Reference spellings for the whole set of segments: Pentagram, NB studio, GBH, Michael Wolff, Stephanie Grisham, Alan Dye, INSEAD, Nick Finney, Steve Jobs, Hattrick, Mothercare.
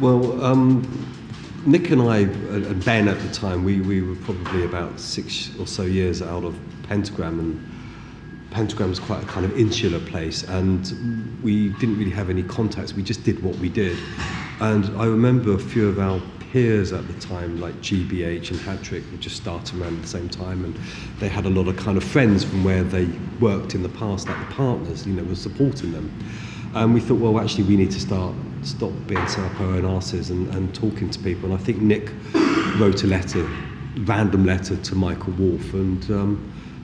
Well, Nick and I, and Ben at the time, we were probably about 6 or so years out of Pentagram, and Pentagram's quite a kind of insular place, and we didn't really have any contacts. We just did what we did. And I remember a few of our peers at the time, like GBH and Hattrick, were just starting around at the same time, and they had a lot of kind of friends from where they worked in the past, like the partners, you know, were supporting them. And we thought, well, actually, we need to stop being set up our own asses and talking to people. And I think Nick wrote a letter, random letter, to Michael Wolff, and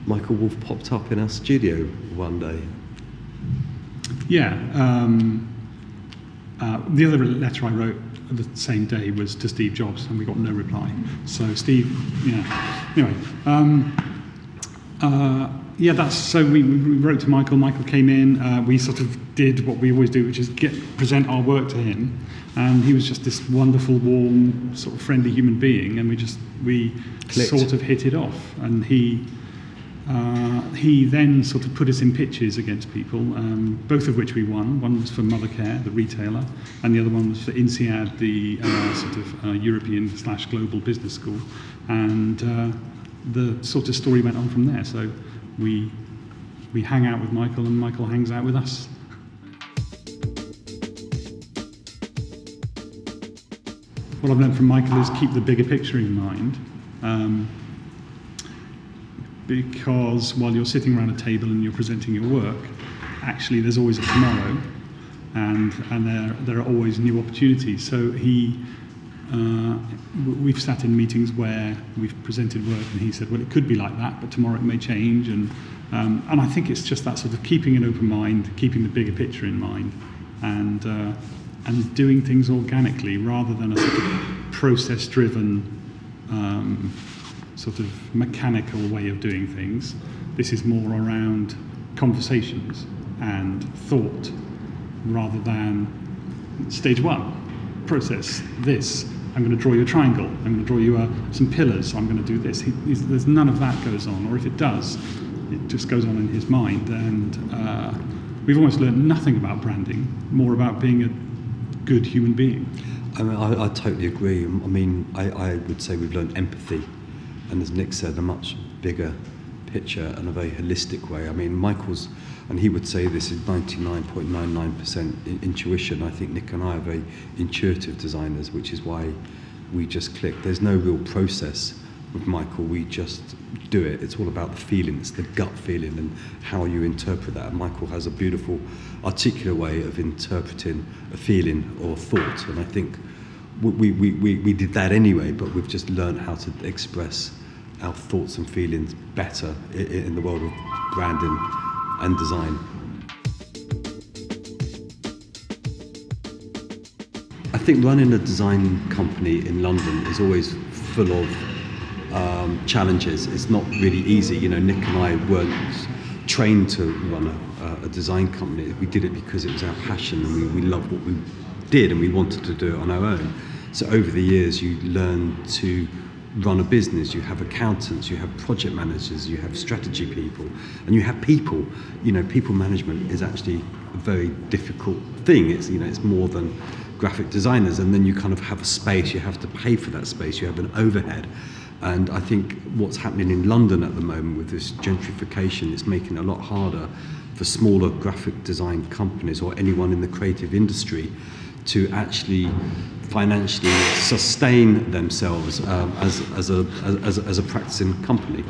Michael Wolff popped up in our studio one day. Yeah. The other letter I wrote the same day was to Steve Jobs, and we got no reply. So Steve, yeah. Anyway, yeah, that's so. We wrote to Michael. Michael came in. We sort of did what we always do, which is present our work to him. And he was just this wonderful, warm, sort of friendly human being, and we clicked. Sort of hit it off. And he then sort of put us in pitches against people, both of which we won. One was for Mothercare, the retailer, and the other one was for INSEAD, the sort of European/global business school. And the sort of story went on from there. So we hang out with Michael, and Michael hangs out with us. What I've learned from Michael is keep the bigger picture in mind. Because while you're sitting around a table and you're presenting your work, actually there's always a tomorrow, and there are always new opportunities. So we've sat in meetings where we've presented work and he said, well, it could be like that, but tomorrow it may change. And I think it's just that sort of keeping an open mind, keeping the bigger picture in mind, and doing things organically rather than a sort of process-driven sort of mechanical way of doing things. This is more around conversations and thought rather than stage one, process this, I'm going to draw you a triangle, I'm going to draw you some pillars, I'm going to do this. There's none of that goes on, or if it does, it just goes on in his mind. And we've almost learned nothing about branding, more about being a good human being. I mean, I totally agree. I mean, I would say we've learned empathy. And as Nick said, a much bigger picture and a very holistic way. I mean, Michael's, and he would say this, is 99.99% intuition. I think Nick and I are very intuitive designers, which is why we just click. There's no real process with Michael. We just do it. It's all about the feeling. It's the gut feeling and how you interpret that. And Michael has a beautiful, articulate way of interpreting a feeling or thought. And I think we did that anyway, but we've just learned how to express our thoughts and feelings better in the world of branding and design. I think running a design company in London is always full of challenges. It's not really easy. You know, Nick and I weren't trained to run a design company. We did it because it was our passion, and we loved what we did, and we wanted to do it on our own. So over the years, you learn to run a business. You have accountants, you have project managers, you have strategy people, and you have people. You know, people management is actually a very difficult thing. It's, you know, it's more than graphic designers. And then you kind of have a space. You have to pay for that space. You have an overhead. And I think what's happening in London at the moment with this gentrification, it's making it a lot harder for smaller graphic design companies or anyone in the creative industry to actually financially sustain themselves as a practicing company.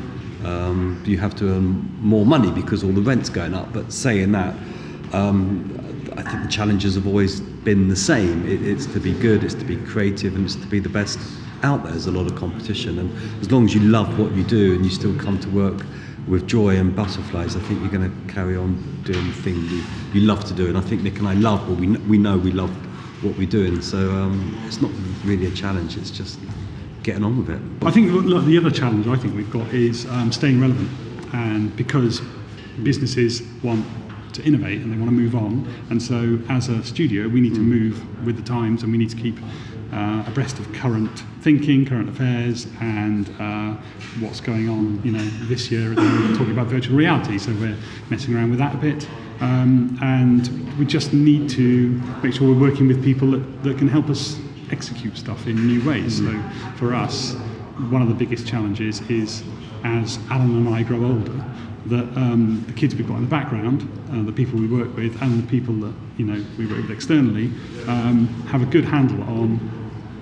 You have to earn more money because all the rent's going up, but saying that, I think the challenges have always been the same. It's to be good, it's to be creative, and it's to be the best out there. There's a lot of competition, and as long as you love what you do and you still come to work with joy and butterflies, I think you're going to carry on doing the thing you love to do. And I think Nick and I love what we know we love what we're doing, so it's not really a challenge, it's just getting on with it. I think the other challenge I think we've got is staying relevant, and because businesses want to innovate and they want to move on, and so as a studio we need to move with the times, and we need to keep abreast of current thinking, current affairs, and what's going on. You know, this year we're talking about virtual reality, so we're messing around with that a bit. And we just need to make sure we're working with people that can help us execute stuff in new ways. Mm-hmm. So for us, one of the biggest challenges is, as Alan and I grow older, that the kids we've got in the background, the people we work with, and the people that we work with externally, have a good handle on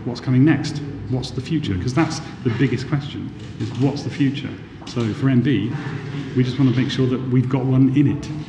what's coming next, what's the future, because that's the biggest question, is what's the future? So for NB, we just want to make sure that we've got one in it.